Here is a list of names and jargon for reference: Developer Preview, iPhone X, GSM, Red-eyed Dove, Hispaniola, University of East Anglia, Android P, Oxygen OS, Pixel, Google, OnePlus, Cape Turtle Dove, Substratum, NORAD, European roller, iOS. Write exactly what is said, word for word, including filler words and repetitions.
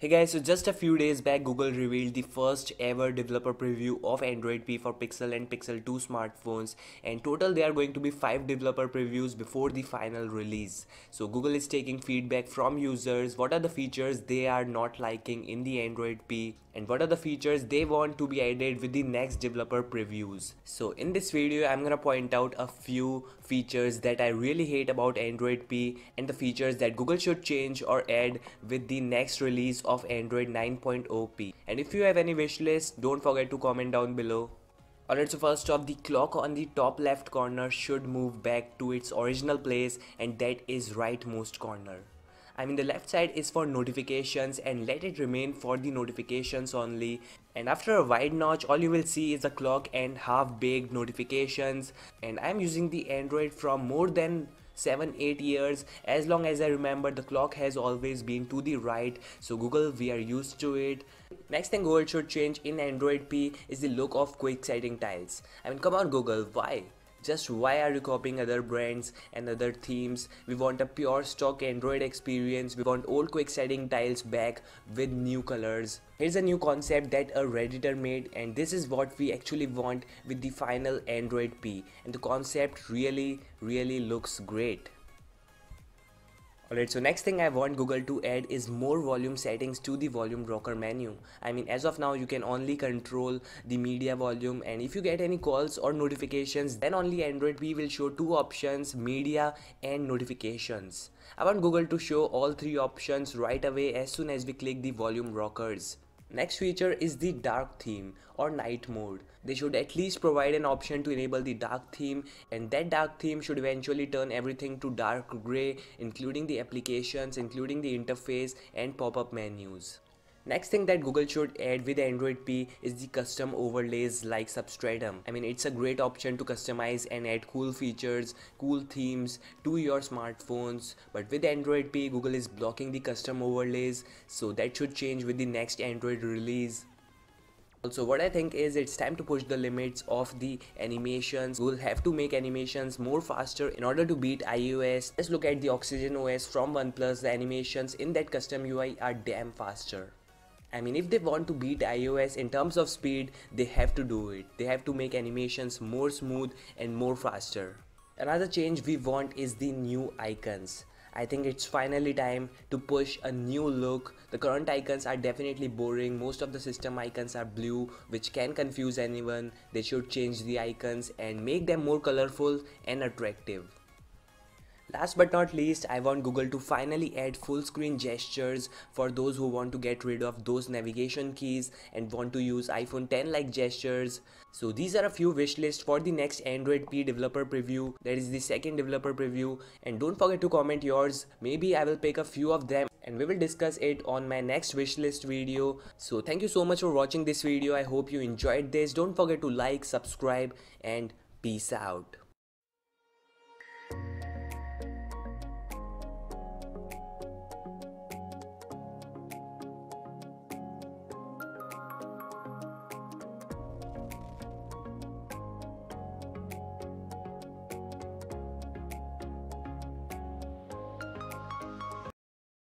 Hey guys, so just a few days back Google revealed the first ever developer preview of Android P for Pixel and Pixel two smartphones, and total there are going to be five developer previews before the final release. So Google is taking feedback from users, what are the features they are not liking in the Android P and what are the features they want to be added with the next developer previews. So in this video I'm gonna point out a few features that I really hate about Android P and the features that Google should change or add with the next release of Android nine point oh p. And if you have any wish list, don't forget to comment down below. Alright, so first off, the clock on the top left corner should move back to its original place, and that is rightmost corner. I mean, the left side is for notifications and let it remain for the notifications only, and after a wide notch all you will see is a clock and half-baked notifications. And I'm using the Android from more than seven eight years. As long as I remember, the clock has always been to the right, so Google, we are used to it. Next thing Google should change in Android P is the look of quick setting tiles. I mean, come on Google, why? Just why are you copying other brands and other themes? We want a pure stock Android experience. We want old quick setting tiles back with new colors. Here's a new concept that a Redditor made, and this is what we actually want with the final Android P, and the concept really really looks great. Alright, so next thing I want Google to add is more volume settings to the volume rocker menu. I mean, as of now you can only control the media volume, and if you get any calls or notifications then only Android P will show two options, media and notifications. I want Google to show all three options right away as soon as we click the volume rockers. Next feature is the dark theme or night mode. They should at least provide an option to enable the dark theme, and that dark theme should eventually turn everything to dark gray, including the applications, including the interface and pop-up menus. Next thing that Google should add with Android P is the custom overlays like Substratum. I mean, it's a great option to customize and add cool features, cool themes to your smartphones, but with Android P Google is blocking the custom overlays, so that should change with the next Android release. Also, what I think is it's time to push the limits of the animations. We'll have to make animations more faster in order to beat iOS. Let's look at the Oxygen O S from OnePlus. The animations in that custom U I are damn faster. I mean, if they want to beat iOS in terms of speed, they have to do it. They have to make animations more smooth and more faster. Another change we want is the new icons. I think it's finally time to push a new look. The current icons are definitely boring. Most of the system icons are blue, which can confuse anyone. They should change the icons and make them more colorful and attractive. Last but not least, I want Google to finally add full screen gestures for those who want to get rid of those navigation keys and want to use iPhone ten like gestures. So these are a few wish lists for the next Android P developer preview. That is the second developer preview, and don't forget to comment yours. Maybe I will pick a few of them and we will discuss it on my next wish list video. So thank you so much for watching this video. I hope you enjoyed this. Don't forget to like, subscribe, and peace out.